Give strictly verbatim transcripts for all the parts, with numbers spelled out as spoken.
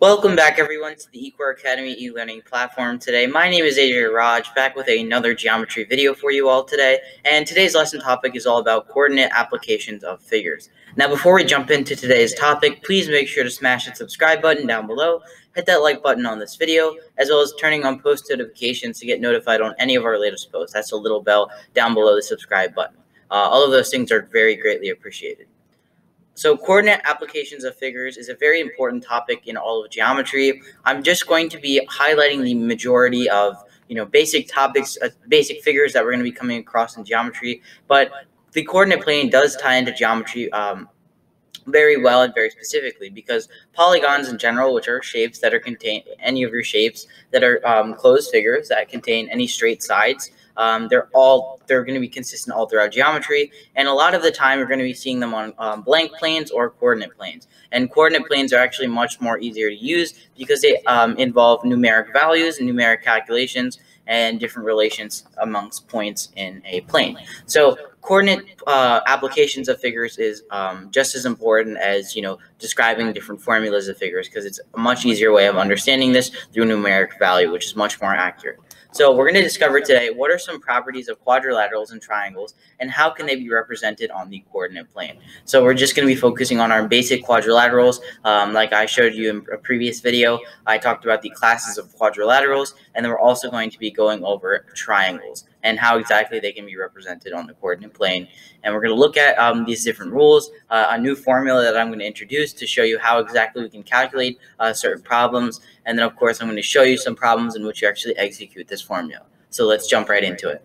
Welcome back, everyone, to the eCore Academy e-learning platform today. My name is A J Raj, back with another geometry video for you all today, and today's lesson topic is all about coordinate applications of figures. Now, before we jump into today's topic, please make sure to smash that subscribe button down below, hit that like button on this video, as well as turning on post notifications to get notified on any of our latest posts. That's a little bell down below the subscribe button. Uh, all of those things are very greatly appreciated. So coordinate applications of figures is a very important topic in all of geometry. I'm just going to be highlighting the majority of, you know, basic topics, uh, basic figures that we're going to be coming across in geometry. But the coordinate plane does tie into geometry um, very well and very specifically, because polygons in general, which are shapes that are contain any of your shapes that are um, closed figures that contain any straight sides, Um, they're all they're going to be consistent all throughout geometry, and a lot of the time we're going to be seeing them on um, blank planes or coordinate planes. And coordinate planes are actually much more easier to use because they um, involve numeric values and numeric calculations and different relations amongst points in a plane. So coordinate uh, applications of figures is um, just as important as, you know, describing different formulas of figures, because it's a much easier way of understanding this through numeric value, which is much more accurate. So we're going to discover today what are some properties of quadrilaterals and triangles and how can they be represented on the coordinate plane. So we're just going to be focusing on our basic quadrilaterals. Um, like I showed you in a previous video, I talked about the classes of quadrilaterals, and then we're also going to be going over triangles and how exactly they can be represented on the coordinate plane. And we're going to look at um, these different rules, uh, a new formula that I'm going to introduce to show you how exactly we can calculate uh, certain problems. And then, of course, I'm going to show you some problems in which you actually execute this formula. So let's jump right into it.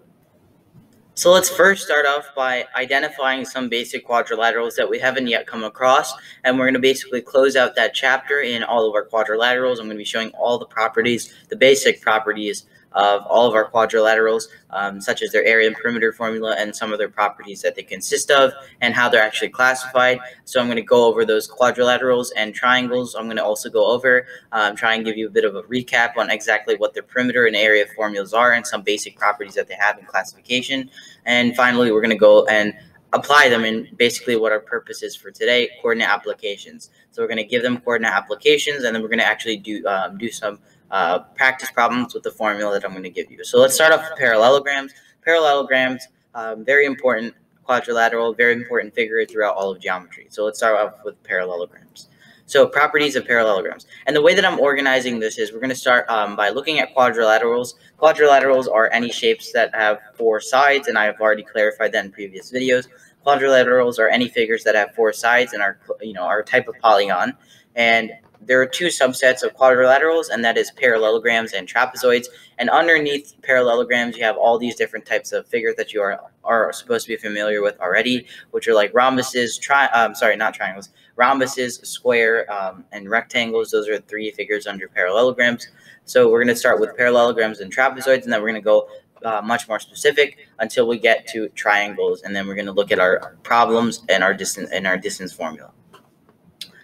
So let's first start off by identifying some basic quadrilaterals that we haven't yet come across, and we're going to basically close out that chapter in all of our quadrilaterals. I'm going to be showing all the properties, the basic properties of all of our quadrilaterals, um, such as their area and perimeter formula and some of their properties that they consist of and how they're actually classified. So I'm going to go over those quadrilaterals and triangles. I'm going to also go over, um, try and give you a bit of a recap on exactly what their perimeter and area formulas are and some basic properties that they have in classification. And finally, we're going to go and apply them in basically what our purpose is for today, coordinate applications. So we're going to give them coordinate applications, and then we're going to actually do, um, do some Uh, practice problems with the formula that I'm going to give you. So let's start off with parallelograms. Parallelograms, um, very important quadrilateral, very important figure throughout all of geometry. So let's start off with parallelograms. So properties of parallelograms. And the way that I'm organizing this is we're going to start um, by looking at quadrilaterals. Quadrilaterals are any shapes that have four sides, and I've already clarified that in previous videos. Quadrilaterals are any figures that have four sides and are, you know, are a type of polygon. And there are two subsets of quadrilaterals, and that is parallelograms and trapezoids. And underneath parallelograms, you have all these different types of figures that you are are supposed to be familiar with already, which are like rhombuses, tri um, sorry, not triangles, rhombuses, square, um, and rectangles. Those are three figures under parallelograms. So we're going to start with parallelograms and trapezoids, and then we're going to go uh, much more specific until we get to triangles, and then we're going to look at our problems and our distance and our distance formula.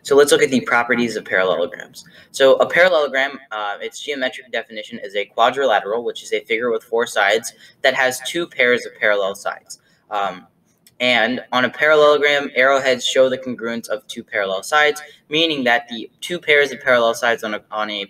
So let's look at the properties of parallelograms. So a parallelogram, uh, its geometric definition is a quadrilateral, which is a figure with four sides that has two pairs of parallel sides. Um, and on a parallelogram, arrowheads show the congruence of two parallel sides, meaning that the two pairs of parallel sides on a, on a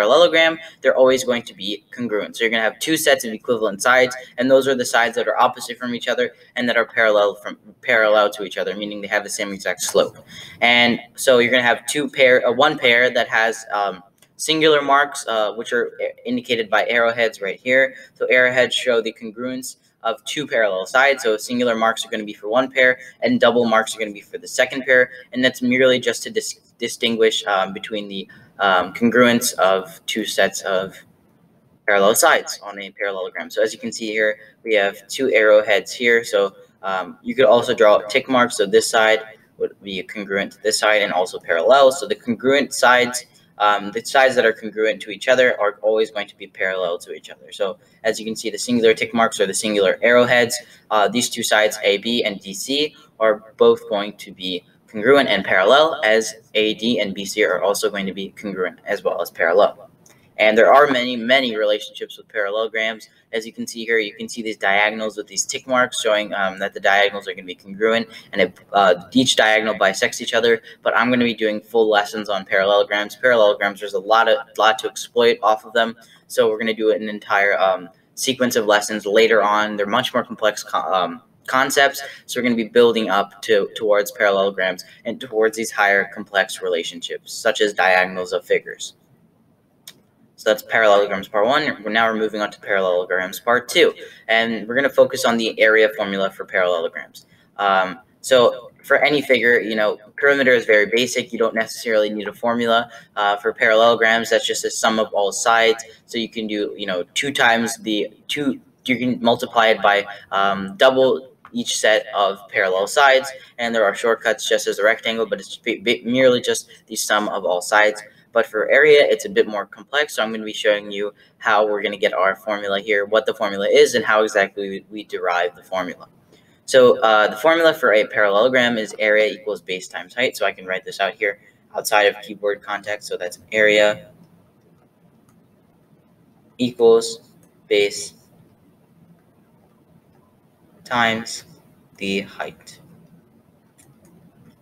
parallelogram, they're always going to be congruent. So you're going to have two sets of equivalent sides, and those are the sides that are opposite from each other and that are parallel from parallel to each other, meaning they have the same exact slope. And so you're going to have two pair, uh, one pair that has um, singular marks, uh, which are indicated by arrowheads right here. So arrowheads show the congruence of two parallel sides. So singular marks are going to be for one pair and double marks are going to be for the second pair. And that's merely just to dis distinguish um, between the um, congruence of two sets of parallel sides on a parallelogram. So as you can see here, we have two arrowheads here. So um, you could also draw tick marks. So this side would be congruent to this side and also parallel. So the congruent sides, Um, the sides that are congruent to each other are always going to be parallel to each other. So as you can see, the singular tick marks are the singular arrowheads. Uh, these two sides, A B and D C, are both going to be congruent and parallel, as A D and B C are also going to be congruent as well as parallel. And there are many, many relationships with parallelograms. As you can see here, you can see these diagonals with these tick marks showing um, that the diagonals are going to be congruent, and it, uh, each diagonal bisects each other. But I'm going to be doing full lessons on parallelograms. Parallelograms, there's a lot of lot to exploit off of them. So we're going to do an entire um, sequence of lessons later on. They're much more complex um, concepts, so we're going to be building up to towards parallelograms and towards these higher complex relationships, such as diagonals of figures. So that's parallelograms part one. Now we're moving on to parallelograms part two, and we're going to focus on the area formula for parallelograms. Um, so for any figure, you know, perimeter is very basic. You don't necessarily need a formula uh, for parallelograms. That's just a sum of all sides. So you can do, you know, two times the two. You can multiply it by um, double each set of parallel sides, and there are shortcuts just as a rectangle, but it's merely just the sum of all sides. But for area, it's a bit more complex, so I'm going to be showing you how we're going to get our formula here, what the formula is, and how exactly we derive the formula. So uh, the formula for a parallelogram is area equals base times height, so I can write this out here outside of keyboard context. So that's area equals base times the height.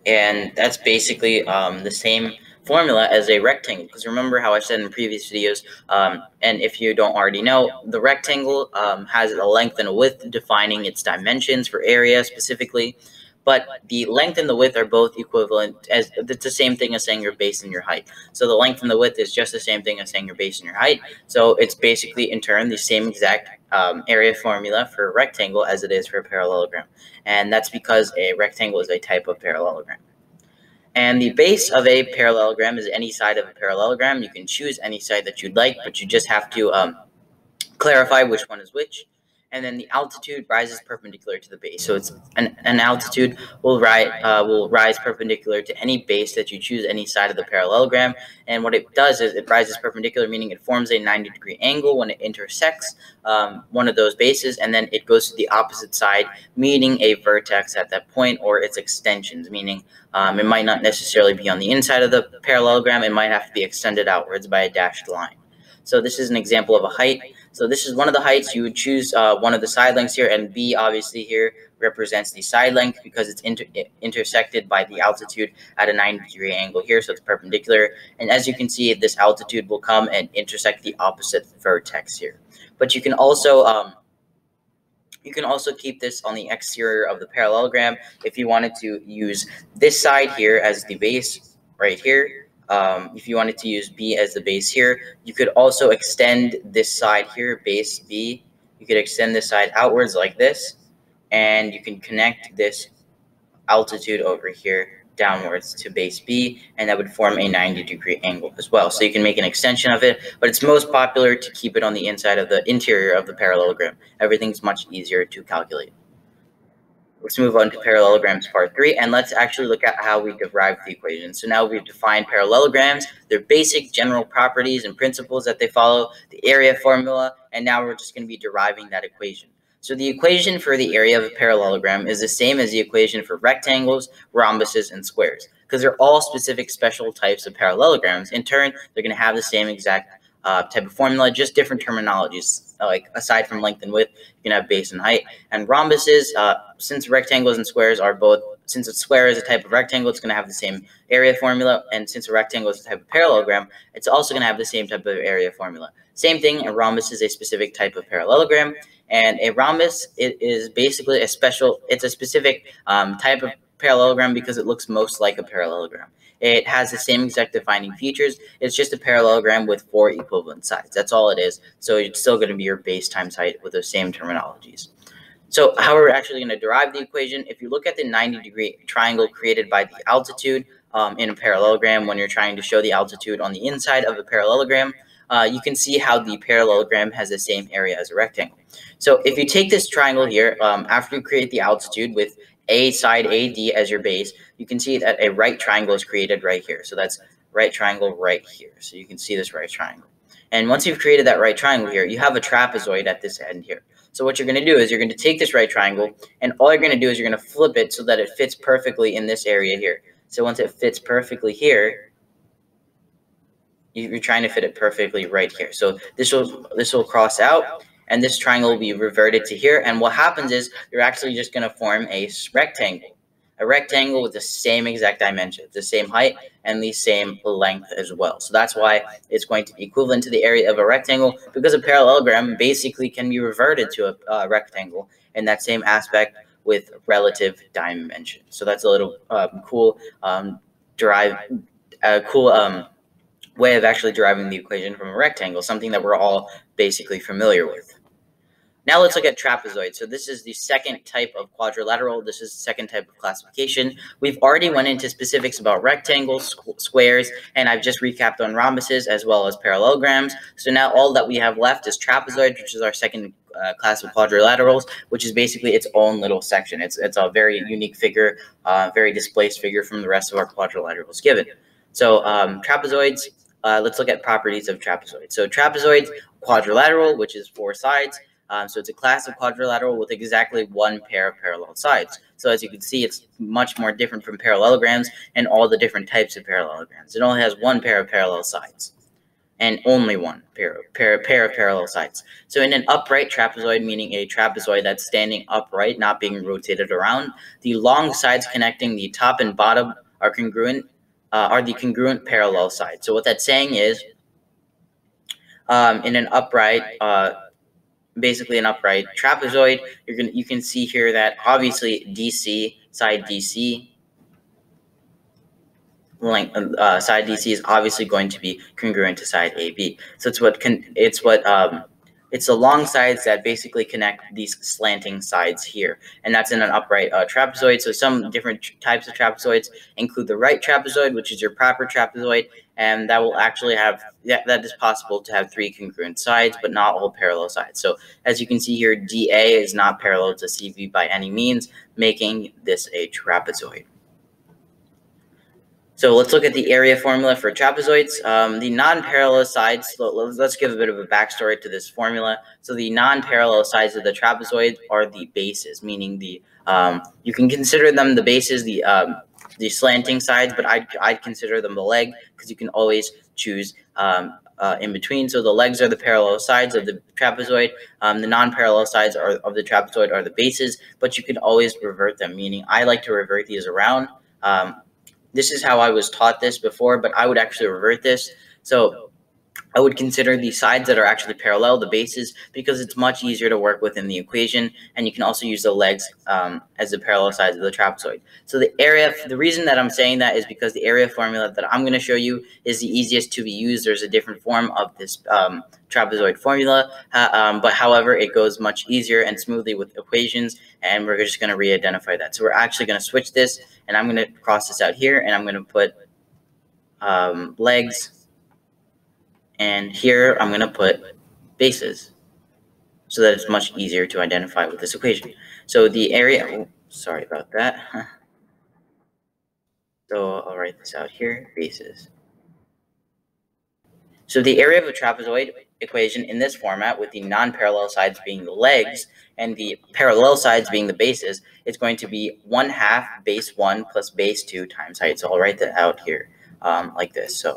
And that's basically um, the same formula as a rectangle, because remember how I said in previous videos, um, and if you don't already know, the rectangle um, has a length and a width defining its dimensions for area specifically, but the length and the width are both equivalent. As it's the same thing as saying your base and your height. So the length and the width is just the same thing as saying your base and your height. So it's basically in turn the same exact um, area formula for a rectangle as it is for a parallelogram, and that's because a rectangle is a type of parallelogram. And the base of a parallelogram is any side of a parallelogram. You can choose any side that you'd like, but you just have to um, clarify which one is which. And then the altitude rises perpendicular to the base. So it's an, an altitude will rise, uh, will rise perpendicular to any base that you choose, any side of the parallelogram. And what it does is it rises perpendicular, meaning it forms a ninety degree angle when it intersects um, one of those bases. And then it goes to the opposite side, meaning a vertex at that point, or its extensions, meaning um, it might not necessarily be on the inside of the parallelogram. It might have to be extended outwards by a dashed line. So this is an example of a height. So this is one of the heights. You would choose uh, one of the side lengths here, and B obviously here represents the side length because it's inter intersected by the altitude at a ninety degree angle here, so it's perpendicular. And as you can see, this altitude will come and intersect the opposite vertex here. But you can also um, you can also keep this on the exterior of the parallelogram if you wanted to use this side here as the base right here. Um, if you wanted to use B as the base here, you could also extend this side here, base B. You could extend this side outwards like this, and you can connect this altitude over here downwards to base B, and that would form a ninety degree angle as well. So you can make an extension of it, but it's most popular to keep it on the inside of the interior of the parallelogram. Everything's much easier to calculate. Let's move on to parallelograms part three, and let's actually look at how we derive the equation. So now we've defined parallelograms, their basic general properties and principles that they follow, the area formula, and now we're just going to be deriving that equation. So the equation for the area of a parallelogram is the same as the equation for rectangles, rhombuses, and squares, because they're all specific special types of parallelograms. In turn, they're going to have the same exact uh, type of formula, just different terminologies. Like aside from length and width, you can have base and height. And rhombuses, uh, since rectangles and squares are both, since a square is a type of rectangle, it's going to have the same area formula. And since a rectangle is a type of parallelogram, it's also going to have the same type of area formula. Same thing, a rhombus is a specific type of parallelogram. And a rhombus, it is basically a special, it's a specific um, type of parallelogram because it looks most like a parallelogram. It has the same exact defining features. It's just a parallelogram with four equivalent sides. That's all it is. So it's still going to be your base times height with those same terminologies. So how we're actually going to derive the equation, if you look at the ninety degree triangle created by the altitude um, in a parallelogram, when you're trying to show the altitude on the inside of a parallelogram, uh, you can see how the parallelogram has the same area as a rectangle. So if you take this triangle here, um, after you create the altitude with A side A D as your base, you can see that a right triangle is created right here. So that's right triangle right here. So you can see this right triangle. And once you've created that right triangle here, you have a trapezoid at this end here. So what you're going to do is you're going to take this right triangle, and all you're going to do is you're going to flip it so that it fits perfectly in this area here. So once it fits perfectly here, you're trying to fit it perfectly right here. So this will this will cross out, and this triangle will be reverted to here. And what happens is you're actually just going to form a rectangle, a rectangle with the same exact dimensions, the same height, and the same length as well. So that's why it's going to be equivalent to the area of a rectangle, because a parallelogram basically can be reverted to a uh, rectangle in that same aspect with relative dimension. So that's a little um, cool um, derive, uh, cool um, way of actually deriving the equation from a rectangle, something that we're all basically familiar with. Now let's look at trapezoid. So this is the second type of quadrilateral. This is the second type of classification. We've already went into specifics about rectangles, squ squares, and I've just recapped on rhombuses as well as parallelograms. So now all that we have left is trapezoid, which is our second uh, class of quadrilaterals, which is basically its own little section. It's, it's a very unique figure, uh, very displaced figure from the rest of our quadrilaterals given. So um, trapezoids, uh, let's look at properties of trapezoids. So trapezoids, quadrilateral, which is four sides. Um, so it's a class of quadrilateral with exactly one pair of parallel sides. So as you can see, it's much more different from parallelograms and all the different types of parallelograms. It only has one pair of parallel sides and only one pair, pair, pair of parallel sides. So in an upright trapezoid, meaning a trapezoid that's standing upright, not being rotated around, the long sides connecting the top and bottom are congruent, uh, are the congruent parallel sides. So what that's saying is um, in an upright uh, basically an upright trapezoid, you're gonna you can see here that obviously D C side D C length uh, side D C is obviously going to be congruent to side A B. So it's what can it's what um it's the long sides that basically connect these slanting sides here, and that's in an upright uh, trapezoid. So some different types of trapezoids include the right trapezoid, which is your proper trapezoid, and that will actually have, that, that is possible to have three congruent sides, but not all parallel sides. So as you can see here, D A is not parallel to C V by any means, making this a trapezoid. So let's look at the area formula for trapezoids. Um, the non-parallel sides, let's give a bit of a backstory to this formula. So the non-parallel sides of the trapezoid are the bases, meaning the, um, you can consider them the bases, the um, the slanting sides, but I'd, I'd consider them the leg, because you can always choose um, uh, in between. So the legs are the parallel sides of the trapezoid. Um, the non-parallel sides are, of the trapezoid are the bases, but you can always revert them, meaning I like to revert these around. Um, This is how I was taught this before, but I would actually revert this. So I would consider the sides that are actually parallel, the bases, because it's much easier to work with in the equation. And you can also use the legs um, as the parallel sides of the trapezoid. So the area, the reason that I'm saying that is because the area formula that I'm going to show you is the easiest to be used. There's a different form of this um, trapezoid formula, uh, um, but however, it goes much easier and smoothly with equations, and we're just going to re-identify that. So we're actually going to switch this, and I'm going to cross this out here, and I'm going to put um, legs. And here I'm going to put bases so that it's much easier to identify with this equation. So the area, oh, sorry about that. So I'll write this out here, bases. So the area of a trapezoid equation in this format, with the non-parallel sides being the legs and the parallel sides being the bases, is going to be one half base one plus base two times height. So I'll write that out here um, like this. So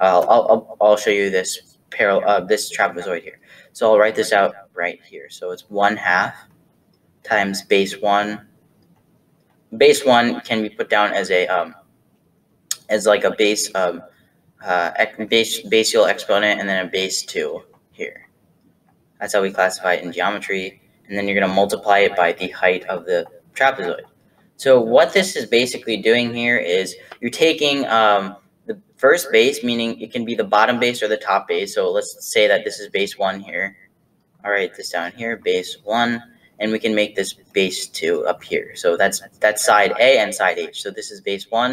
Uh, I'll, I'll, I'll show you this parallel, uh, this trapezoid here. So I'll write this out right here. So it's one half times base one. Base one can be put down as a um, as like a base um, uh, base basial exponent, and then a base two here. That's how we classify it in geometry. And then you're going to multiply it by the height of the trapezoid. So what this is basically doing here is you're taking um, the first base, meaning it can be the bottom base or the top base. So let's say that this is base one here. I'll write this down here, base one, and we can make this base two up here. So that's that's side A and side H. So this is base one,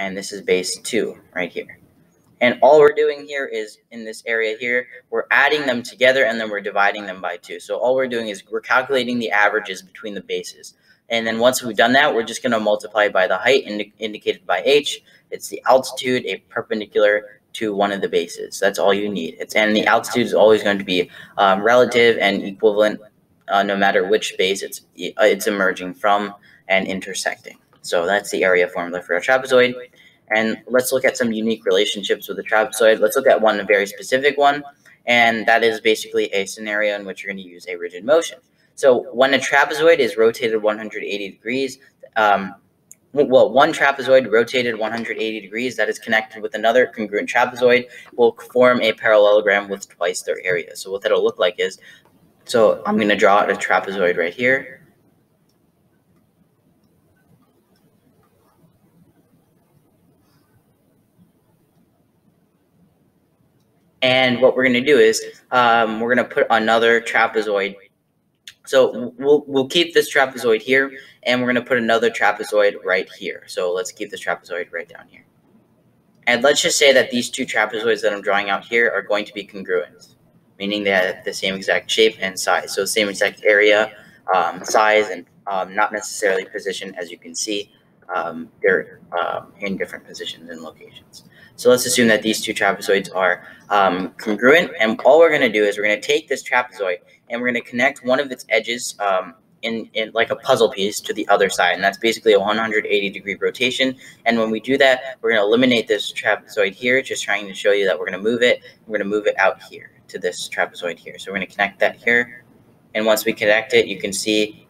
and this is base two right here. And all we're doing here is, in this area here, we're adding them together, and then we're dividing them by two. So all we're doing is we're calculating the averages between the bases. And then once we've done that, we're just going to multiply by the height indi indicated by H. It's the altitude, a perpendicular to one of the bases. That's all you need. It's, and the altitude is always going to be um, relative and equivalent, uh, no matter which base it's, it's emerging from and intersecting. So that's the area formula for a trapezoid. And let's look at some unique relationships with the trapezoid. Let's look at one very specific one, and that is basically a scenario in which you're going to use a rigid motion. So when a trapezoid is rotated one hundred eighty degrees, um, well, one trapezoid rotated one hundred eighty degrees that is connected with another congruent trapezoid will form a parallelogram with twice their area. So what that'll look like is, so I'm going to draw a trapezoid right here. And what we're going to do is um, we're going to put another trapezoid. So we'll, we'll keep this trapezoid here, and we're going to put another trapezoid right here. So let's keep this trapezoid right down here. And let's just say that these two trapezoids that I'm drawing out here are going to be congruent, meaning they have the same exact shape and size. So same exact area, um, size, and um, not necessarily position. As you can see, um, they're um, in different positions and locations. So let's assume that these two trapezoids are um, congruent, and all we're going to do is we're going to take this trapezoid and we're going to connect one of its edges um, in, in like a puzzle piece to the other side, and that's basically a one hundred eighty degree rotation. And when we do that, we're going to eliminate this trapezoid here, just trying to show you that we're going to move it. We're going to move it out here to this trapezoid here. So we're going to connect that here, and once we connect it, you can see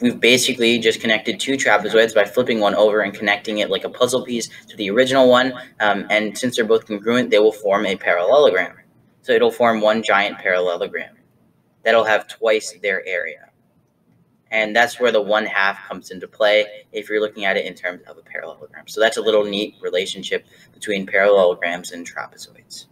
we've basically just connected two trapezoids by flipping one over and connecting it like a puzzle piece to the original one. Um, and since they're both congruent, they will form a parallelogram. So it'll form one giant parallelogram that'll have twice their area. And that's where the one half comes into play if you're looking at it in terms of a parallelogram. So that's a little neat relationship between parallelograms and trapezoids.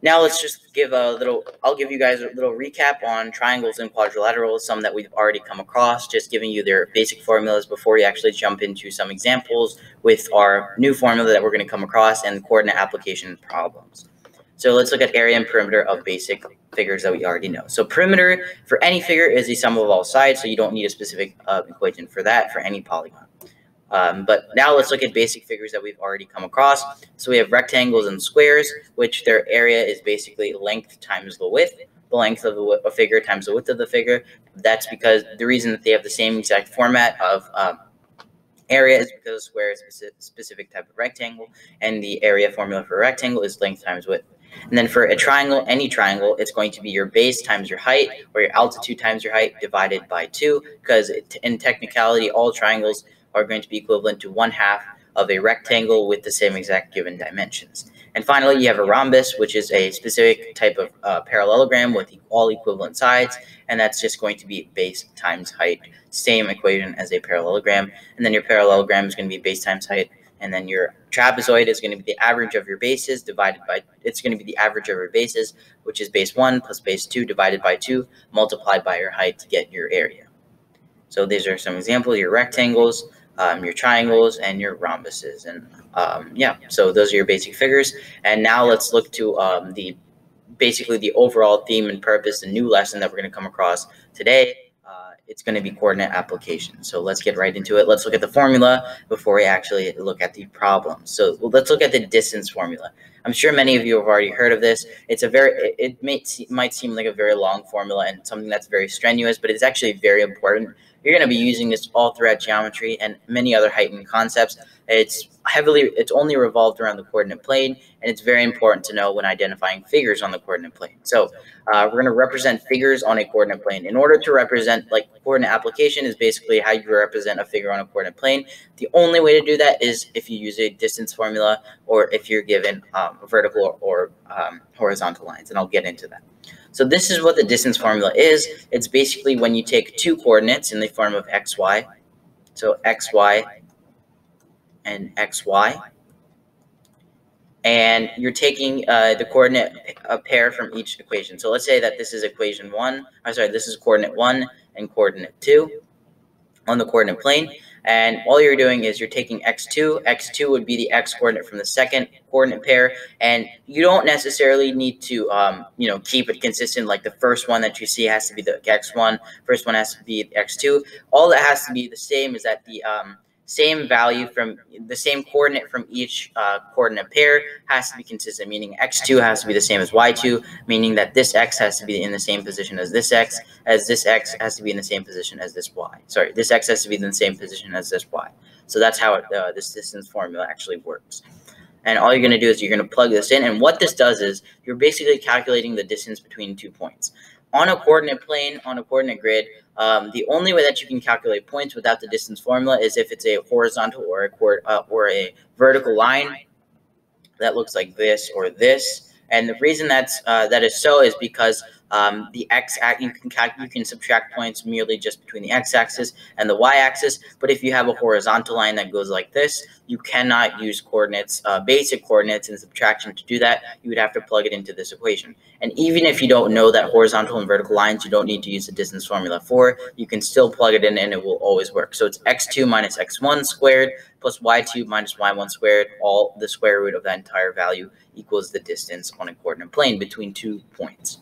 Now let's just give a little, I'll give you guys a little recap on triangles and quadrilaterals, some that we've already come across, just giving you their basic formulas before we actually jump into some examples with our new formula that we're going to come across and coordinate application problems. So let's look at area and perimeter of basic figures that we already know. So perimeter for any figure is the sum of all sides, so you don't need a specific uh, equation for that for any polygon. Um, but now let's look at basic figures that we've already come across. So we have rectangles and squares, which their area is basically length times the width, the length of a figure times the width of the figure. That's because the reason that they have the same exact format of um, area is because a square is a specific type of rectangle, and the area formula for a rectangle is length times width. And then for a triangle, any triangle, it's going to be your base times your height, or your altitude times your height, divided by two, because in technicality, all triangles are going to be equivalent to one half of a rectangle with the same exact given dimensions. And finally, you have a rhombus, which is a specific type of uh, parallelogram with all equivalent sides, and that's just going to be base times height, same equation as a parallelogram. And then your parallelogram is going to be base times height, and then your trapezoid is going to be the average of your bases divided by, it's going to be the average of your bases, which is base one plus base two divided by two, multiplied by your height to get your area. So these are some examples, your rectangles, Um, your triangles, and your rhombuses. And um, yeah, so those are your basic figures. And now let's look to um, the basically the overall theme and purpose, the new lesson that we're going to come across today. Uh, it's going to be coordinate application. So let's get right into it. Let's look at the formula before we actually look at the problem. So well, let's look at the distance formula. I'm sure many of you have already heard of this. It's a very, it may, might seem like a very long formula and something that's very strenuous, but it's actually very important. You're going to be using this all throughout geometry and many other heightened concepts. It's heavily, it's only revolved around the coordinate plane, and it's very important to know when identifying figures on the coordinate plane. So uh, we're going to represent figures on a coordinate plane. In order to represent, like, coordinate application is basically how you represent a figure on a coordinate plane. The only way to do that is if you use a distance formula, or if you're given um, vertical or, or um, horizontal lines, and I'll get into that. So this is what the distance formula is. It's basically when you take two coordinates in the form of xy, so xy and xy, and you're taking uh, the coordinate a pair from each equation. So let's say that this is equation one, I'm sorry, this is coordinate one and coordinate two on the coordinate plane. And all you're doing is you're taking x two. x two would be the x-coordinate from the second coordinate pair. And you don't necessarily need to, um, you know, keep it consistent. Like the first one that you see has to be the x one. First one has to be the x two. All that has to be the same is that the um, same value from the same coordinate from each uh, coordinate pair has to be consistent, meaning x two has to be the same as y two, meaning that this x has to be in the same position as this x, as this x has to be in the same position as this y. Sorry, this x has to be in the same position as this y. So that's how it, uh, this distance formula actually works. And all you're going to do is you're going to plug this in. And what this does is you're basically calculating the distance between two points. On a coordinate plane, on a coordinate grid, um, the only way that you can calculate points without the distance formula is if it's a horizontal or a, cord, uh, or a vertical line that looks like this or this. And the reason that's, uh, that is so is because um, the x-axis, you can, calc you can subtract points merely just between the x-axis and the y-axis. But if you have a horizontal line that goes like this, you cannot use coordinates, uh, basic coordinates in subtraction to do that. You would have to plug it into this equation. And even if you don't know that horizontal and vertical lines, you don't need to use the distance formula for, you can still plug it in and it will always work. So it's x two minus x one squared plus y two minus y one squared, all the square root of that entire value equals the distance on a coordinate plane between two points.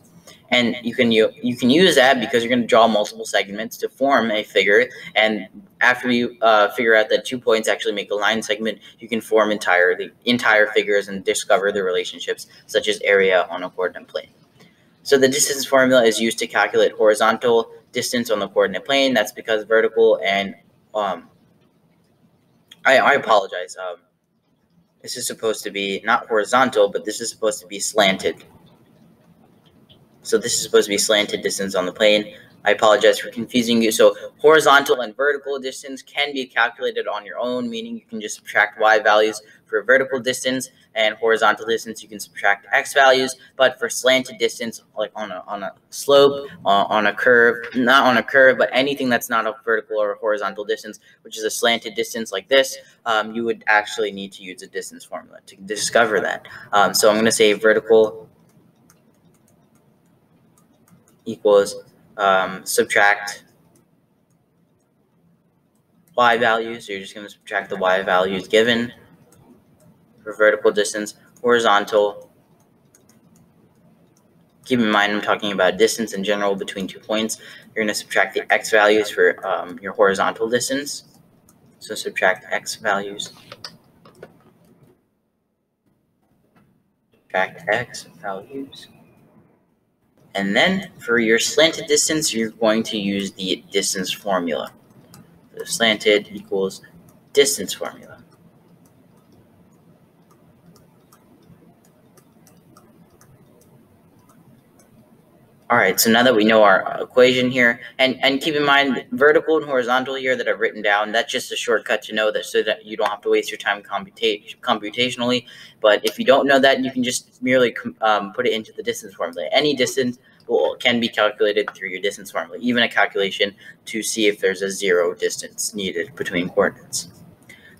And you can you, you can use that because you're going to draw multiple segments to form a figure. And after you uh, figure out that two points actually make a line segment, you can form entire the entire figures and discover the relationships such as area on a coordinate plane. So the distance formula is used to calculate horizontal distance on the coordinate plane. That's because vertical and um, I, I apologize. Um, this is supposed to be not horizontal, but this is supposed to be slanted. So this is supposed to be slanted distance on the plane. I apologize for confusing you. So horizontal and vertical distance can be calculated on your own, meaning you can just subtract y values for vertical distance, and horizontal distance you can subtract x values. But for slanted distance, like on a, on a slope, uh, on a curve, not on a curve, but anything that's not a vertical or horizontal distance, which is a slanted distance like this, um, you would actually need to use a distance formula to discover that. Um, so I'm going to say vertical equals um, subtract y values. So you're just going to subtract the y values given for vertical distance. Horizontal, keep in mind I'm talking about distance in general between two points. You're going to subtract the x values for um, your horizontal distance. So subtract x values. Subtract x values. And then for your slanted distance, you're going to use the distance formula. So slanted equals distance formula. All right, so now that we know our equation here, and, and keep in mind vertical and horizontal here that I've written down, that's just a shortcut to know that so that you don't have to waste your time computa computationally. But if you don't know that, you can just merely um, put it into the distance formula. Any distance will, can be calculated through your distance formula, even a calculation to see if there's a zero distance needed between coordinates.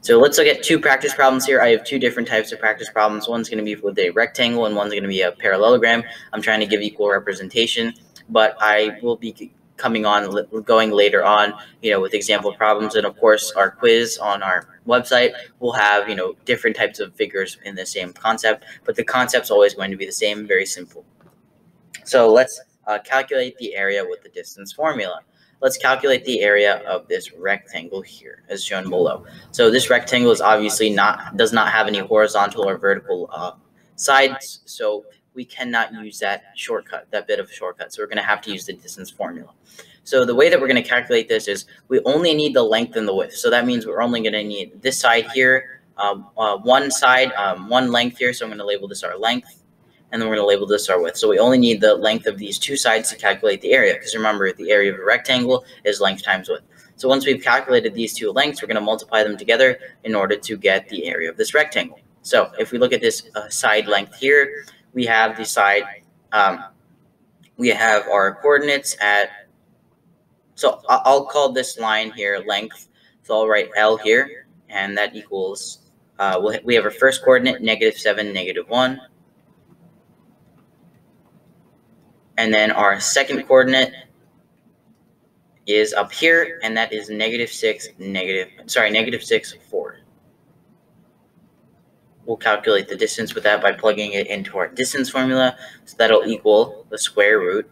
So let's look at two practice problems here. I have two different types of practice problems. One's going to be with a rectangle and one's going to be a parallelogram. I'm trying to give equal representation, but I will be coming on, going later on, you know, with example problems. And of course, our quiz on our website will have, you know, different types of figures in the same concept, but the concept's always going to be the same, very simple. So let's uh, calculate the area with the distance formula. Let's calculate the area of this rectangle here, as shown below. So this rectangle is obviously not, does not have any horizontal or vertical uh, sides, so we cannot use that shortcut, that bit of shortcut. So we're going to have to use the distance formula. So the way that we're going to calculate this is we only need the length and the width. So that means we're only going to need this side here, um, uh, one side, um, one length here. So I'm going to label this our length. And then we're going to label this our width. So we only need the length of these two sides to calculate the area, because remember, the area of a rectangle is length times width. So once we've calculated these two lengths, we're going to multiply them together in order to get the area of this rectangle. So if we look at this uh, side length here, we have the side, um, we have our coordinates at, so I'll call this line here length. So I'll write L here, and that equals, uh, we have our first coordinate, negative seven, negative one. And then our second coordinate is up here, and that is negative six, negative, sorry, negative six, four. We'll calculate the distance with that by plugging it into our distance formula. So that'll equal the square root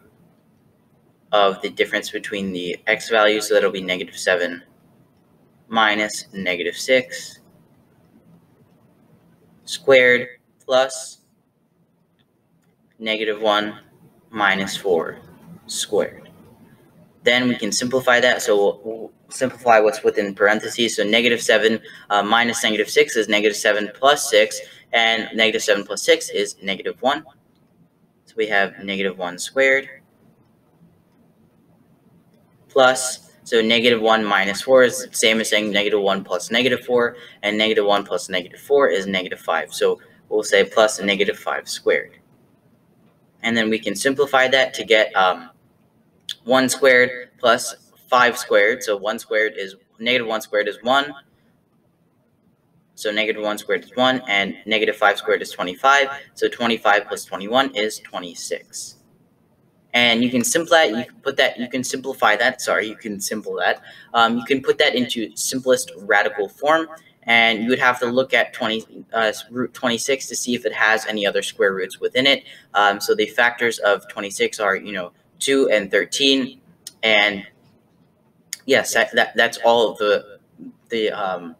of the difference between the x values. So that'll be negative seven minus negative six squared plus negative one minus four squared. Then we can simplify that. So we'll, we'll simplify what's within parentheses. So negative seven uh, minus negative six is negative seven plus six, and negative seven plus six is negative one. So we have negative one squared plus, so negative one minus four is the same as saying negative one plus negative four, and negative one plus negative four is negative five. So we'll say plus negative five squared. And then we can simplify that to get um, one squared plus five squared. So one squared is, negative one squared is one. So negative one squared is one, and negative five squared is twenty-five. So twenty-five plus twenty-one is twenty-six. And you can simplify, you can put that, you can simplify that, sorry, you can simple that. Um, you can put that into simplest radical form, and you would have to look at twenty, uh, root twenty-six to see if it has any other square roots within it. Um, so the factors of twenty-six are, you know, two and thirteen, and yes, that, that that's all of the the um,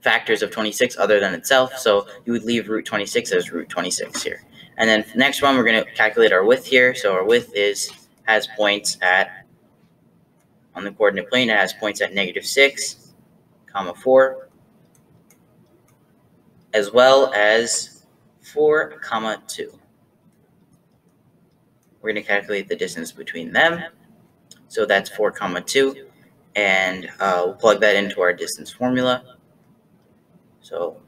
factors of twenty-six other than itself. So you would leave root twenty-six as root twenty-six here. And then next one, we're going to calculate our width here. So our width is has points at on the coordinate plane. It has points at negative six, comma four. As well as four comma two. We're going to calculate the distance between them. So that's four comma two, and uh, we'll plug that into our distance formula. So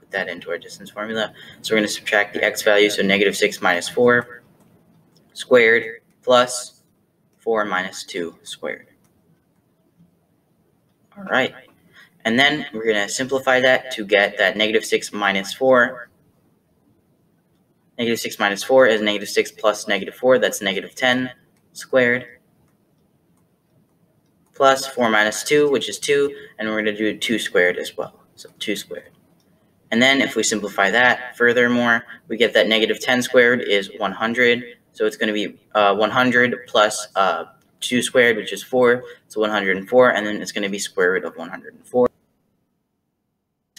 put that into our distance formula. So we're going to subtract the x value. So negative six minus four squared plus four minus two squared. All right. And then we're going to simplify that to get that negative six minus four. Negative six minus four is negative six plus negative four. That's negative ten squared. Plus four minus two, which is two. And we're going to do two squared as well. So two squared. And then if we simplify that furthermore, we get that negative ten squared is one hundred. So it's going to be uh, one hundred plus uh, two squared, which is four. So one hundred four. And then it's going to be square root of one hundred four.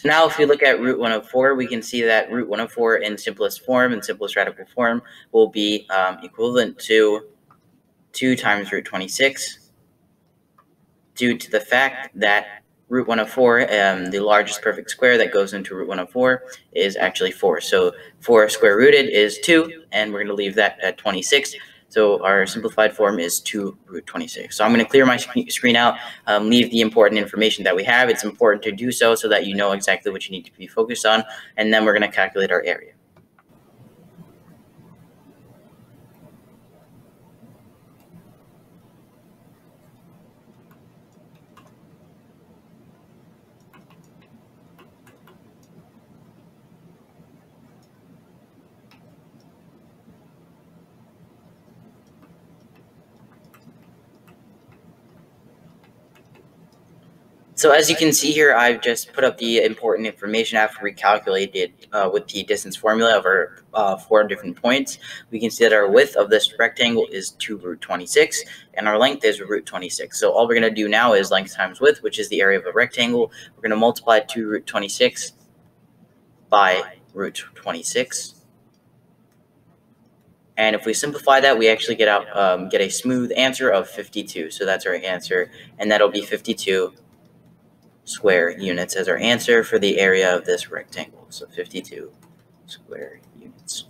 So now if we look at root one hundred four, we can see that root one hundred four in simplest form, in simplest radical form, will be um, equivalent to two times root twenty-six, due to the fact that root one hundred four, um, the largest perfect square that goes into root one hundred four, is actually four. So four square rooted is two, and we're going to leave that at twenty-six. So our simplified form is two root twenty-six. So I'm going to clear my screen out, um, leave the important information that we have. It's important to do so so that you know exactly what you need to be focused on. And then we're going to calculate our area. So as you can see here, I've just put up the important information after we calculated uh, with the distance formula of our uh, four different points. We can see that our width of this rectangle is two root twenty-six, and our length is root twenty-six. So all we're going to do now is length times width, which is the area of a rectangle. We're going to multiply two root twenty-six by root twenty-six. And if we simplify that, we actually get out um, get a smooth answer of fifty-two. So that's our answer, and that'll be fifty-two square units as our answer for the area of this rectangle. So fifty-two square units.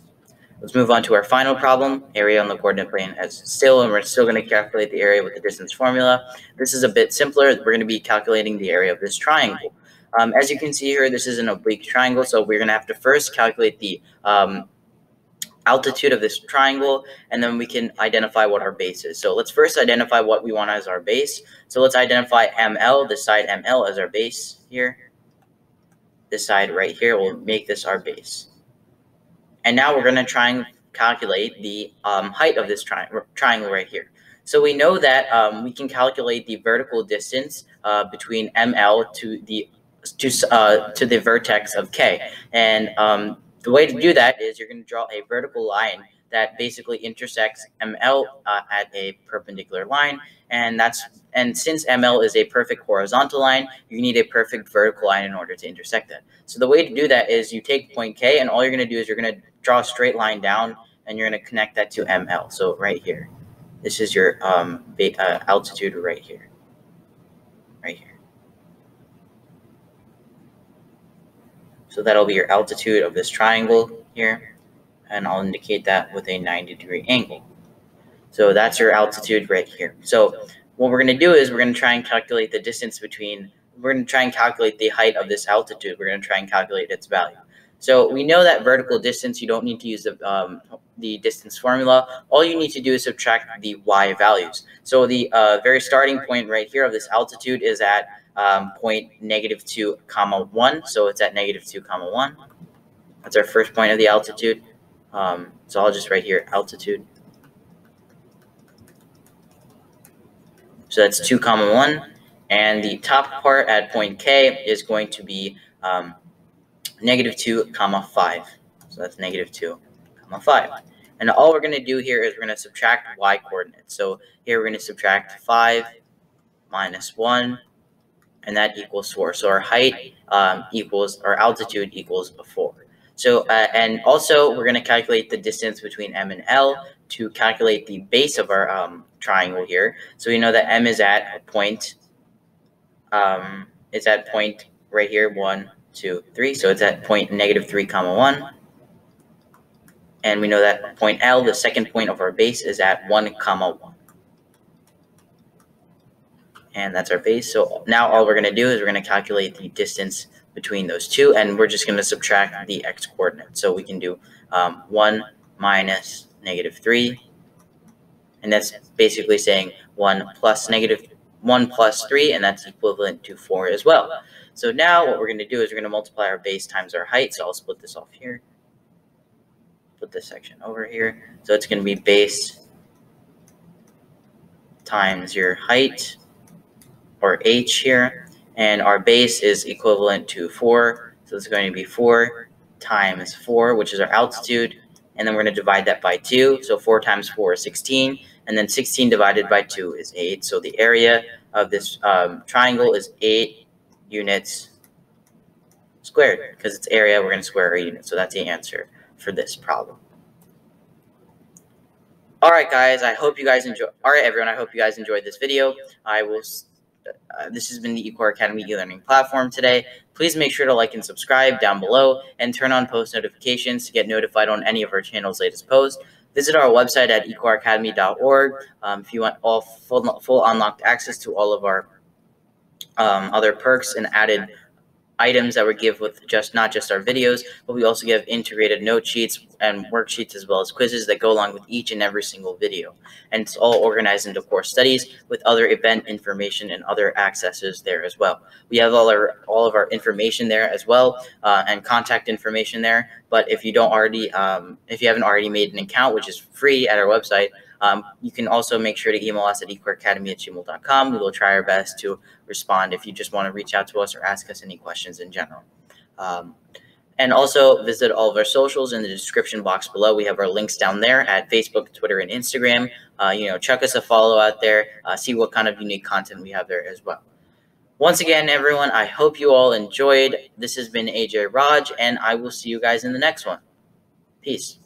Let's move on to our final problem, area on the coordinate plane as still, and we're still going to calculate the area with the distance formula. This is a bit simpler. We're going to be calculating the area of this triangle. Um, as you can see here, this is an oblique triangle, so we're going to have to first calculate the um, altitude of this triangle, and then we can identify what our base is. So let's first identify what we want as our base. So let's identify M L, this side M L as our base here. This side right here will make this our base. And now we're going to try and calculate the um, height of this tri triangle right here. So we know that um, we can calculate the vertical distance uh, between M L to the to uh, to the vertex of K, and um, the way to do that is you're going to draw a vertical line that basically intersects M L uh, at a perpendicular line. And that's and since M L is a perfect horizontal line, you need a perfect vertical line in order to intersect that. So the way to do that is you take point K, and all you're going to do is you're going to draw a straight line down, and you're going to connect that to M L. So right here, this is your um, uh, altitude right here, right here. So that'll be your altitude of this triangle here, and I'll indicate that with a ninety degree angle. So that's your altitude right here. So what we're going to do is we're going to try and calculate the distance between, we're going to try and calculate the height of this altitude. We're going to try and calculate its value. So we know that vertical distance, you don't need to use the, um, the distance formula. All you need to do is subtract the y values. So the uh, very starting point right here of this altitude is at um, point negative two comma one. So it's at negative two comma one. That's our first point of the altitude. Um, so I'll just write here altitude. So that's two comma one. And the top part at point K is going to be um, negative two comma five. So that's negative two comma five. And all we're going to do here is we're going to subtract y coordinates. So here we're going to subtract five minus one, and that equals four. So our height um, equals, our altitude equals four. So uh, and also we're going to calculate the distance between M and L to calculate the base of our um, triangle here. So we know that M is at a point, um, it's at point right here, one, two, three. So it's at point negative three comma one. And we know that point L, the second point of our base, is at one comma one. And that's our base. So now all we're going to do is we're going to calculate the distance between those two, and we're just going to subtract the x coordinate. So we can do um, one minus negative three. And that's basically saying one plus negative one plus three, and that's equivalent to four as well. So now what we're going to do is we're going to multiply our base times our height. So I'll split this off here. Put this section over here. So it's going to be base times your height, or h here. And our base is equivalent to four. So it's going to be four times four, which is our altitude. And then we're going to divide that by two. So four times four is sixteen. And then sixteen divided by two is eight. So the area of this um, triangle is eight units squared. Because it's area, we're going to square our units. So that's the answer for this problem. All right, guys. I hope you guys enjoy. All right, everyone. I hope you guys enjoyed this video. I will... Uh, this has been the eCore Academy e-learning platform today. Please make sure to like and subscribe down below and turn on post notifications to get notified on any of our channel's latest posts. Visit our website at e core academy dot org um, if you want all full, full unlocked access to all of our um, other perks and added items that we give with just not just our videos, but we also give integrated note sheets and worksheets as well as quizzes that go along with each and every single video. And it's all organized into course studies with other event information and other accesses there as well. We have all our all of our information there as well uh, and contact information there. But if you don't already, um, if you haven't already made an account, which is free at our website, Um, you can also make sure to email us at e core academy at gmail dot com. We will try our best to respond if you just want to reach out to us or ask us any questions in general. Um, and also visit all of our socials in the description box below. We have our links down there at Facebook, Twitter, and Instagram. Uh, you know, check us a follow out there. Uh, see what kind of unique content we have there as well. Once again, everyone, I hope you all enjoyed. This has been A J Raj, and I will see you guys in the next one. Peace.